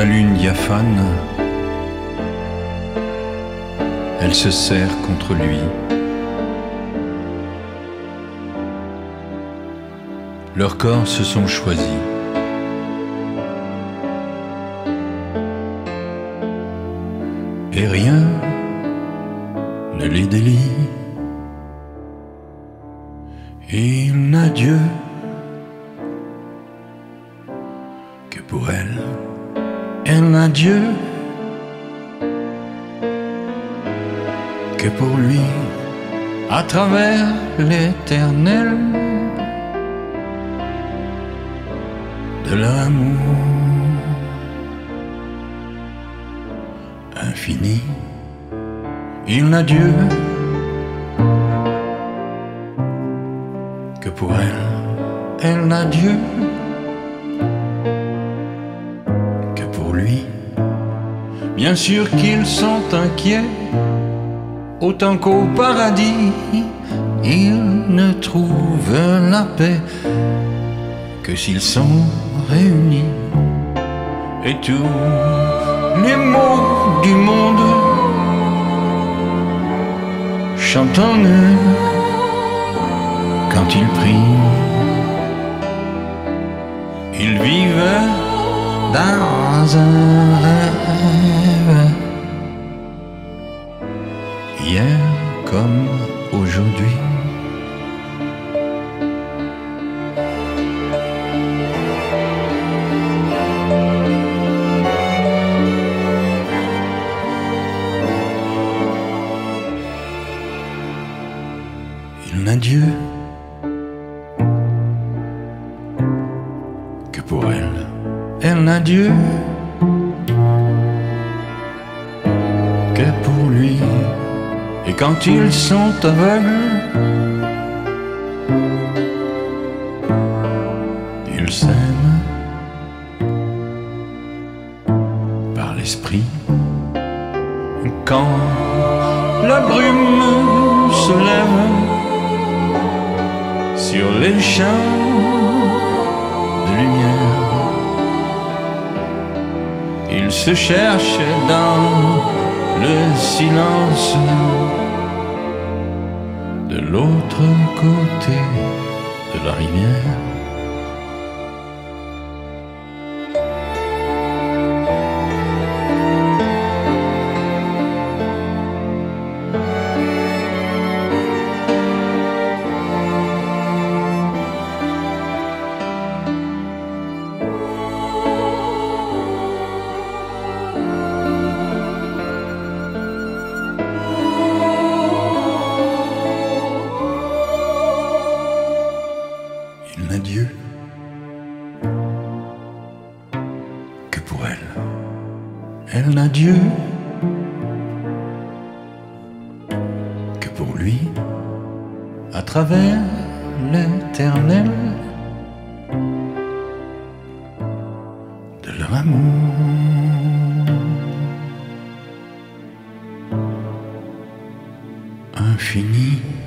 la lune diaphane, elle se serre contre lui. Leurs corps se sont choisis. Et rien ne les délie. Il n'a Dieu que pour elle. Elle n'a Dieu que pour lui. À travers l'éternel de l'amour infini, il n'a Dieu que pour elle. Elle n'a Dieu que pour lui. Bien sûr qu'ils sont inquiets, autant qu'au paradis ils ne trouvent la paix que s'ils sont réunis. Et tous les maux du monde chantent en eux quand ils prient. Ils vivent dans un rêve, hier comme aujourd'hui. Il n'a Dieu que pour elle. Elle n'a Dieu que pour lui. Et quand ils sont aveugles, ils s'aiment par l'esprit. Quand la brume se lève sur les champs de lumière, ils se cherchent dans le silence de l'autre côté de la rivière. Il n'a Dieu que pour elle. Elle n'a Dieu que pour lui. À travers l'éternel de leur amour infini.